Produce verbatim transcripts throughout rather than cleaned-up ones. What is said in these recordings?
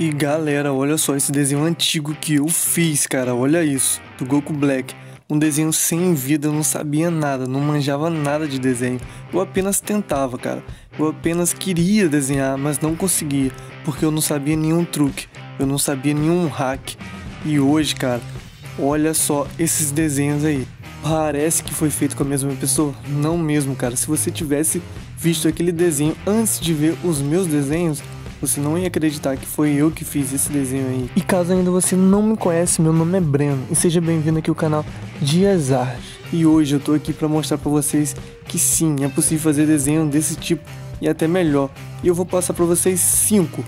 E galera, olha só esse desenho antigo que eu fiz, cara, olha isso, do Goku Black. Um desenho sem vida, eu não sabia nada, não manjava nada de desenho. Eu apenas tentava, cara. Eu apenas queria desenhar, mas não conseguia, porque eu não sabia nenhum truque, eu não sabia nenhum hack. E hoje, cara, olha só esses desenhos aí. Parece que foi feito com a mesma pessoa? Não mesmo, cara. Se você tivesse visto aquele desenho antes de ver os meus desenhos, você não ia acreditar que foi eu que fiz esse desenho aí. E caso ainda você não me conhece, meu nome é Breno e seja bem-vindo aqui ao canal Dias Art. E hoje eu tô aqui pra mostrar pra vocês que sim, é possível fazer desenho desse tipo e até melhor. E eu vou passar pra vocês cinco,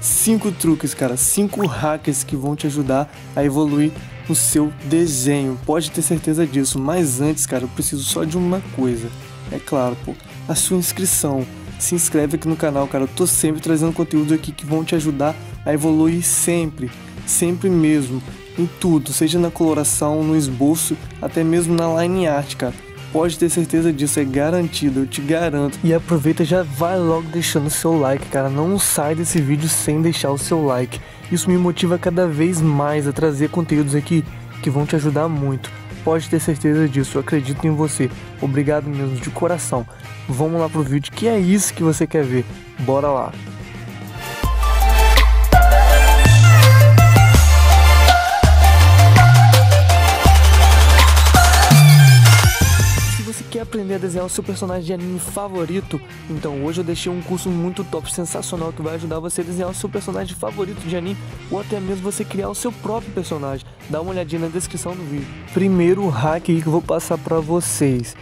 cinco truques, cara, cinco hacks que vão te ajudar a evoluir o seu desenho. Pode ter certeza disso, mas antes, cara, eu preciso só de uma coisa. É claro, pô, a sua inscrição. Se inscreve aqui no canal, cara, eu tô sempre trazendo conteúdo aqui que vão te ajudar a evoluir sempre, sempre mesmo, em tudo, seja na coloração, no esboço, até mesmo na line art, cara. Pode ter certeza disso, é garantido, eu te garanto. E aproveita, já vai logo deixando o seu like, cara, não sai desse vídeo sem deixar o seu like. Isso me motiva cada vez mais a trazer conteúdos aqui que vão te ajudar muito. Pode ter certeza disso, eu acredito em você. Obrigado mesmo, de coração. Vamos lá pro vídeo, que é isso que você quer ver. Bora lá. Se você quer aprender a desenhar o seu personagem de anime favorito, então hoje eu deixei um curso muito top, sensacional, que vai ajudar você a desenhar o seu personagem favorito de anime, ou até mesmo você criar o seu próprio personagem. Dá uma olhadinha na descrição do vídeo. Primeiro hack que eu vou passar pra vocês.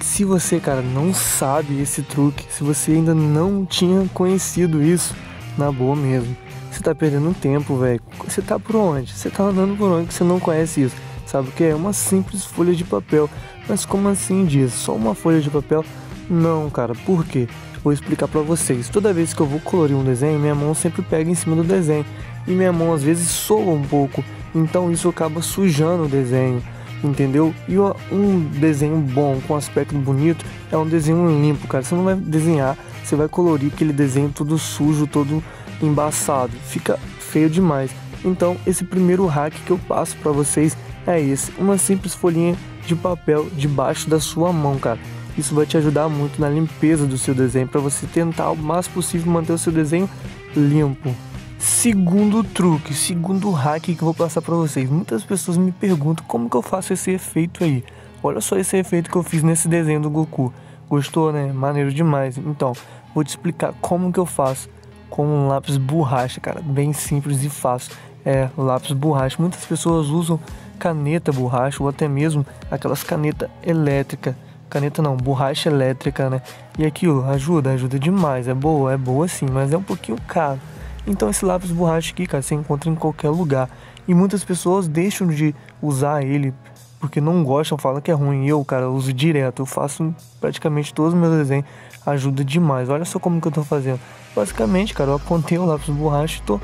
Se você, cara, não sabe esse truque, se você ainda não tinha conhecido isso, na boa mesmo, você tá perdendo tempo, velho. Você tá por onde? Você tá andando por onde que você não conhece isso? Sabe o que é? Uma simples folha de papel. Mas como assim, Dias? Só uma folha de papel? Não, cara, por quê? Vou explicar pra vocês. Toda vez que eu vou colorir um desenho, minha mão sempre pega em cima do desenho, e minha mão às vezes soa um pouco, então isso acaba sujando o desenho, entendeu? E um desenho bom, com aspecto bonito, é um desenho limpo, cara. Você não vai desenhar, você vai colorir aquele desenho todo sujo, todo embaçado, fica feio demais. Então esse primeiro hack que eu passo pra vocês é esse, uma simples folhinha de papel debaixo da sua mão, cara. Isso vai te ajudar muito na limpeza do seu desenho, para você tentar o mais possível manter o seu desenho limpo. Segundo truque, segundo hack que eu vou passar para vocês. Muitas pessoas me perguntam como que eu faço esse efeito aí. Olha só esse efeito que eu fiz nesse desenho do Goku. Gostou, né? Maneiro demais. Então, vou te explicar como que eu faço com um lápis borracha, cara. Bem simples e fácil. É, lápis borracha. Muitas pessoas usam caneta borracha ou até mesmo aquelas caneta elétrica. Caneta não, borracha elétrica, né? E aquilo ajuda, ajuda demais. É boa, é boa sim, mas é um pouquinho caro. Então esse lápis borracha aqui, cara, você encontra em qualquer lugar. E muitas pessoas deixam de usar ele porque não gostam, falam que é ruim. Eu, cara, uso direto. Eu faço praticamente todos os meus desenhos. Ajuda demais. Olha só como que eu tô fazendo. Basicamente, cara, eu apontei o lápis borracha e tô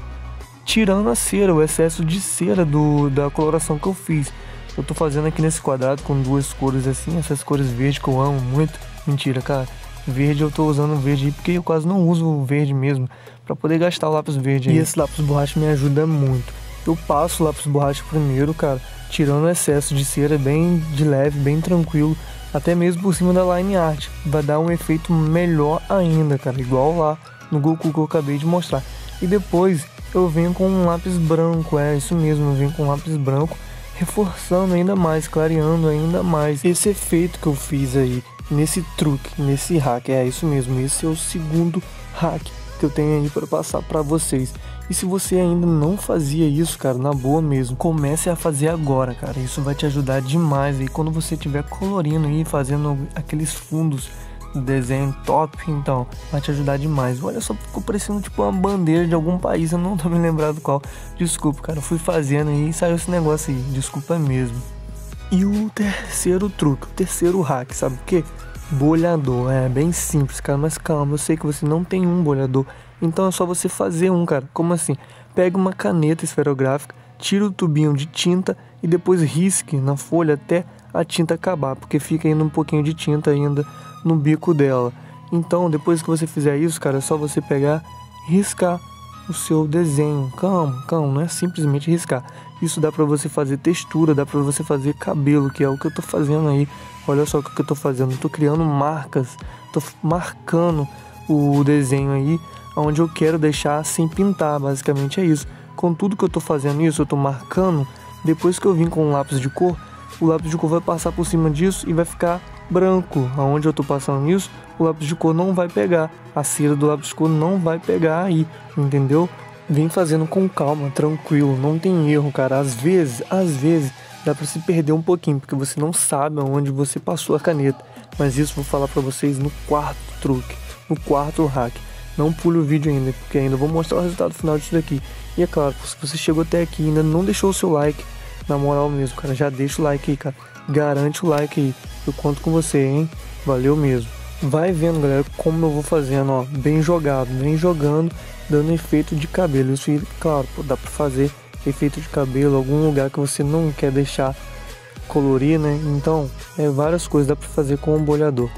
tirando a cera, o excesso de cera do, da coloração que eu fiz. Eu tô fazendo aqui nesse quadrado com duas cores assim. Essas cores verde que eu amo muito. Mentira, cara. Verde eu tô usando verde aí porque eu quase não uso o verde mesmo, para poder gastar o lápis verde aí. E esse lápis borracha me ajuda muito. Eu passo o lápis borracha primeiro, cara, tirando o excesso de cera bem de leve, bem tranquilo, até mesmo por cima da line art. Vai dar um efeito melhor ainda, cara, igual lá no Goku que eu acabei de mostrar. E depois eu venho com um lápis branco, é isso mesmo, eu venho com um lápis branco, reforçando ainda mais, clareando ainda mais esse efeito que eu fiz aí. Nesse truque, nesse hack, é isso mesmo, esse é o segundo hack que eu tenho aí para passar para vocês. E se você ainda não fazia isso, cara, na boa mesmo, comece a fazer agora, cara, isso vai te ajudar demais. E quando você estiver colorindo e fazendo aqueles fundos do desenho top, então vai te ajudar demais. Olha só, ficou parecendo tipo uma bandeira de algum país, eu não tô me lembrado qual, desculpa, cara, eu fui fazendo aí e saiu esse negócio aí, desculpa mesmo. E o terceiro truque, o terceiro hack, sabe o que? Bolhador, é bem simples, cara, mas calma, eu sei que você não tem um bolhador, então é só você fazer um, cara. Como assim? Pega uma caneta esferográfica, tira o tubinho de tinta e depois risque na folha até a tinta acabar, porque fica ainda um pouquinho de tinta ainda no bico dela. Então, depois que você fizer isso, cara, é só você pegar, riscar o seu desenho. Calma, calma, não é simplesmente riscar. Isso dá pra você fazer textura, dá pra você fazer cabelo, que é o que eu tô fazendo aí. Olha só o que eu tô fazendo, eu tô criando marcas, tô marcando o desenho aí, onde eu quero deixar sem pintar, basicamente é isso. Com tudo que eu tô fazendo isso, eu tô marcando, depois que eu vim com um lápis de cor, o lápis de cor vai passar por cima disso e vai ficar branco. Aonde eu tô passando isso, o lápis de cor não vai pegar, a cera do lápis de cor não vai pegar aí, entendeu? Vem fazendo com calma, tranquilo, não tem erro, cara. Às vezes, às vezes, dá pra se perder um pouquinho, porque você não sabe aonde você passou a caneta. Mas isso eu vou falar pra vocês no quarto truque, no quarto hack. Não pule o vídeo ainda, porque ainda vou mostrar o resultado final disso daqui. E é claro, se você chegou até aqui e ainda não deixou o seu like, na moral mesmo, cara, já deixa o like aí, cara. Garante o like aí, eu conto com você, hein? Valeu mesmo. Vai vendo, galera, como eu vou fazendo, ó, bem jogado, bem jogando, dando efeito de cabelo. Isso aí, claro, pô, dá pra fazer efeito de cabelo, algum lugar que você não quer deixar colorir, né? Então, é várias coisas, dá pra fazer com o bolhador.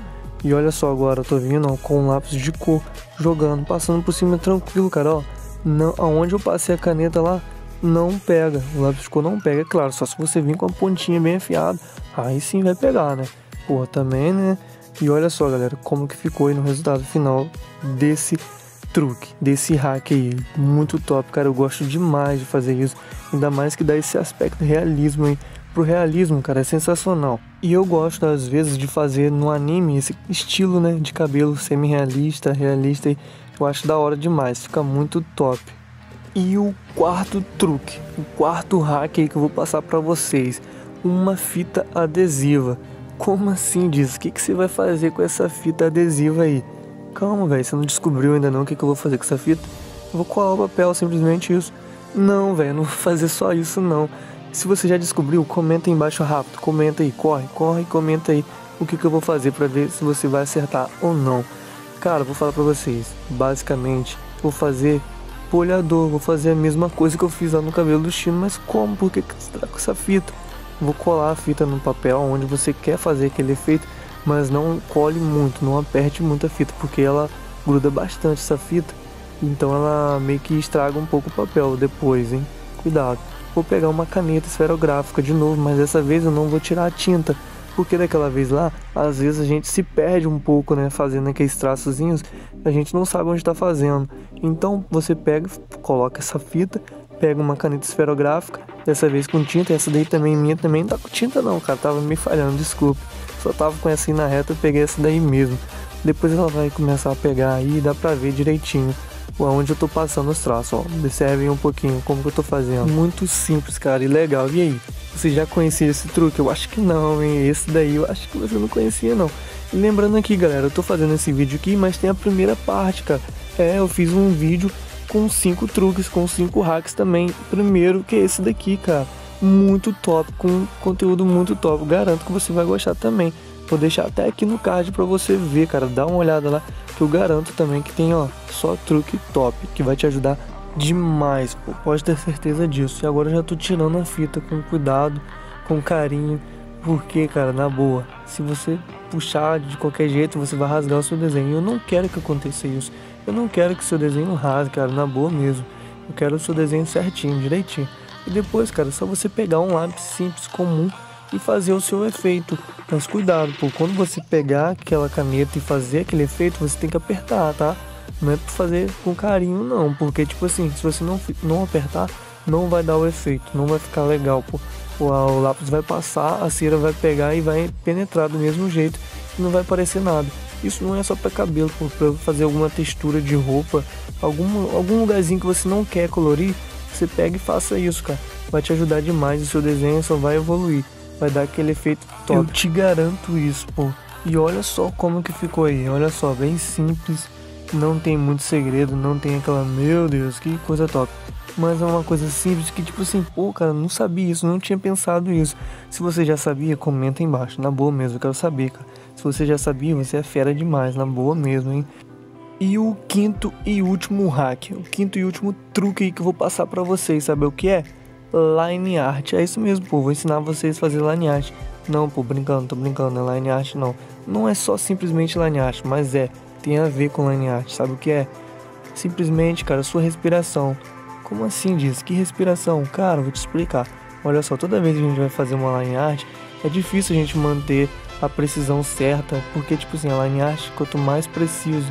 E olha só agora, eu tô vindo, ó, com um lápis de cor, jogando, passando por cima tranquilo, cara, ó. Não, aonde eu passei a caneta lá, não pega, o lápis de cor não pega, é claro, só se você vir com a pontinha bem afiada, aí sim vai pegar, né? Pô, também, né? E olha só, galera, como que ficou aí no resultado final desse truque, desse hack aí, muito top, cara, eu gosto demais de fazer isso, ainda mais que dá esse aspecto realismo aí. Pro realismo, cara, é sensacional. E eu gosto, às vezes, de fazer no anime esse estilo, né, de cabelo semi-realista, realista, eu acho da hora demais, fica muito top. E o quarto truque, o quarto hack aí que eu vou passar pra vocês, uma fita adesiva. Como assim, diz? O que, que você vai fazer com essa fita adesiva aí? Calma, velho, você não descobriu ainda não o que, que eu vou fazer com essa fita? Eu vou colar o papel, simplesmente isso. Não, velho, não vou fazer só isso, não. Se você já descobriu, comenta aí embaixo rápido, comenta aí, corre, corre, comenta aí o que, que eu vou fazer pra ver se você vai acertar ou não. Cara, vou falar pra vocês, basicamente, vou fazer polhador, vou fazer a mesma coisa que eu fiz lá no cabelo do Chino, mas como? Por que, que você tá com essa fita? Vou colar a fita no papel onde você quer fazer aquele efeito, mas não cole muito, não aperte muito a fita, porque ela gruda bastante essa fita, então ela meio que estraga um pouco o papel depois, hein? Cuidado. Vou pegar uma caneta esferográfica de novo, mas dessa vez eu não vou tirar a tinta, porque daquela vez lá, às vezes a gente se perde um pouco, né, fazendo aqueles traçozinhos, a gente não sabe onde está fazendo. Então você pega, coloca essa fita, pega uma caneta esferográfica, dessa vez com tinta, essa daí também minha também não tá com tinta não, cara, tava me falhando, desculpa, só tava com essa aí na reta, eu peguei essa daí mesmo. Depois ela vai começar a pegar aí e dá pra ver direitinho aonde eu tô passando os traços, ó. Observem um pouquinho como que eu tô fazendo. Muito simples, cara, e legal. E aí, você já conhecia esse truque? Eu acho que não, hein? Esse daí eu acho que você não conhecia, não. E lembrando aqui, galera, eu tô fazendo esse vídeo aqui, mas tem a primeira parte, cara. É, eu fiz um vídeo com cinco truques, com cinco hacks também. Primeiro que é esse daqui, cara. Muito top, com conteúdo muito top. Garanto que você vai gostar também. Vou deixar até aqui no card pra você ver, cara. Dá uma olhada lá, que eu garanto também que tem, ó, só truque top, que vai te ajudar demais, pô. Pode ter certeza disso. E agora eu já tô tirando a fita com cuidado, com carinho, porque, cara, na boa, se você puxar de qualquer jeito, você vai rasgar o seu desenho. Eu não quero que aconteça isso. Eu não quero que o seu desenho rasgue, cara, na boa mesmo. Eu quero o seu desenho certinho, direitinho. E depois, cara, é só você pegar um lápis simples, comum, e fazer o seu efeito. Mas cuidado, pô, quando você pegar aquela caneta e fazer aquele efeito, você tem que apertar, tá? Não é pra fazer com carinho não, porque tipo assim, se você não, não apertar, não vai dar o efeito, não vai ficar legal, pô. O, o lápis vai passar, a cera vai pegar e vai penetrar do mesmo jeito, e não vai parecer nada. Isso não é só pra cabelo, pô, pra fazer alguma textura de roupa, algum, algum lugarzinho que você não quer colorir, você pega e faça isso, cara. Vai te ajudar demais, o seu desenho só vai evoluir. Vai dar aquele efeito top. Eu te garanto isso, pô. E olha só como que ficou aí. Olha só, bem simples. Não tem muito segredo, não tem aquela... Meu Deus, que coisa top. Mas é uma coisa simples que tipo assim... Pô, cara, não sabia isso, não tinha pensado isso. Se você já sabia, comenta aí embaixo. Na boa mesmo, eu quero saber, cara. Se você já sabia, você é fera demais. Na boa mesmo, hein. E o quinto e último hack. O quinto e último truque aí que eu vou passar pra vocês. Sabe o que é? Line art, é isso mesmo, pô, vou ensinar vocês a fazer line art. Não, pô, brincando, tô brincando, é line art não. Não é só simplesmente line art, mas é, tem a ver com line art, sabe o que é? simplesmente, cara, sua respiração. Como assim, Dias? Que respiração? Cara, vou te explicar. Olha só, toda vez que a gente vai fazer uma line art, é difícil a gente manter a precisão certa, porque, tipo assim, a line art, quanto mais preciso,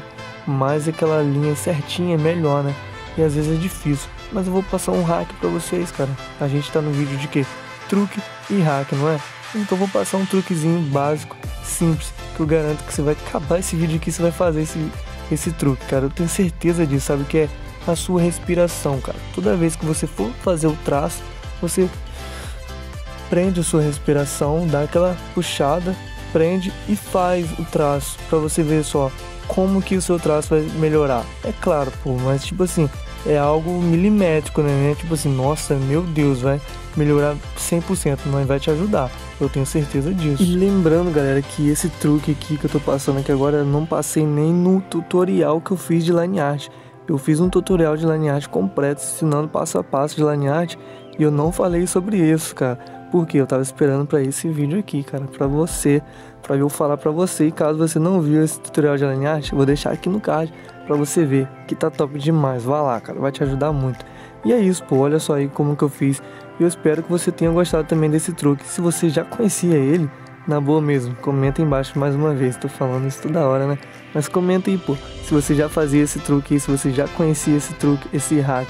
mais aquela linha certinha, melhor, né? E às vezes é difícil. Mas eu vou passar um hack pra vocês, cara. A gente tá no vídeo de quê? Truque e hack, não é? Então vou passar um truquezinho básico, simples, que eu garanto que você vai acabar esse vídeo aqui, você vai fazer esse, esse truque, cara. Eu tenho certeza disso, sabe o que é? A sua respiração, cara. Toda vez que você for fazer o traço, você prende a sua respiração, dá aquela puxada, prende e faz o traço, pra você ver só como que o seu traço vai melhorar. É claro, pô, mas tipo assim, é algo milimétrico, né? Tipo assim, nossa, meu Deus, vai melhorar cem por cento, mas vai te ajudar. Eu tenho certeza disso. E lembrando, galera, que esse truque aqui que eu tô passando aqui agora, eu não passei nem no tutorial que eu fiz de line art. Eu fiz um tutorial de line art completo, ensinando passo a passo de line art, e eu não falei sobre isso, cara, porque eu tava esperando pra esse vídeo aqui, cara, pra você, pra eu falar pra você. E caso você não viu esse tutorial de line art, eu vou deixar aqui no card pra você ver, que tá top demais. Vai lá, cara, vai te ajudar muito. E é isso, pô, olha só aí como que eu fiz. Eu espero que você tenha gostado também desse truque. Se você já conhecia ele, na boa mesmo, comenta aí embaixo mais uma vez. Tô falando isso toda hora, né? Mas comenta aí, pô, se você já fazia esse truque aí, se você já conhecia esse truque, esse hack.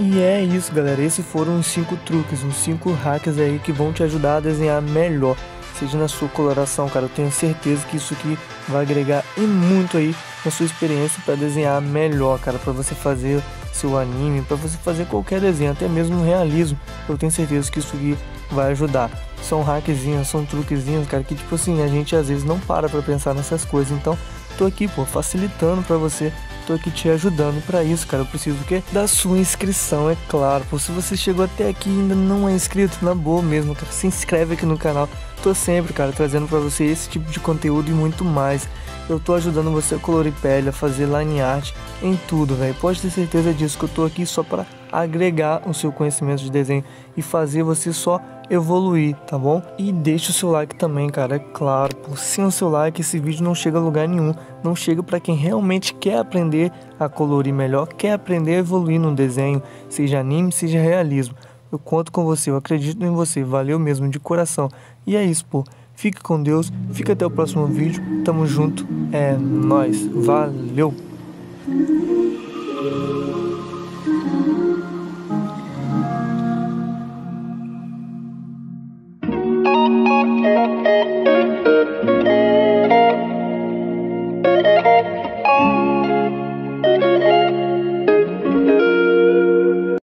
E é isso, galera, esses foram os cinco truques, uns cinco hacks aí que vão te ajudar a desenhar melhor, seja na sua coloração, cara. Eu tenho certeza que isso aqui vai agregar e muito aí na sua experiência para desenhar melhor, cara, para você fazer seu anime, para você fazer qualquer desenho, até mesmo no realismo. Eu tenho certeza que isso aqui vai ajudar. São hackzinhos, são truquezinhos, cara, que tipo assim, a gente às vezes não para para pensar nessas coisas. Então, tô aqui, pô, facilitando para você, tô aqui te ajudando. Para isso, cara, eu preciso o quê? Da sua inscrição, é claro, pô. Se você chegou até aqui e ainda não é inscrito, na boa mesmo, cara, se inscreve aqui no canal. Tô sempre, cara, trazendo para você esse tipo de conteúdo e muito mais. Eu tô ajudando você a colorir pele, a fazer line art, em tudo, velho. Pode ter certeza disso, que eu tô aqui só para agregar o seu conhecimento de desenho e fazer você só evoluir, tá bom? E deixa o seu like também, cara, é claro, pô. Sem o seu like esse vídeo não chega a lugar nenhum, não chega para quem realmente quer aprender a colorir melhor, quer aprender a evoluir no desenho, seja anime, seja realismo. Eu conto com você, eu acredito em você, valeu mesmo, de coração. E é isso, pô, fique com Deus, fica até o próximo vídeo, tamo junto, é nóis, valeu!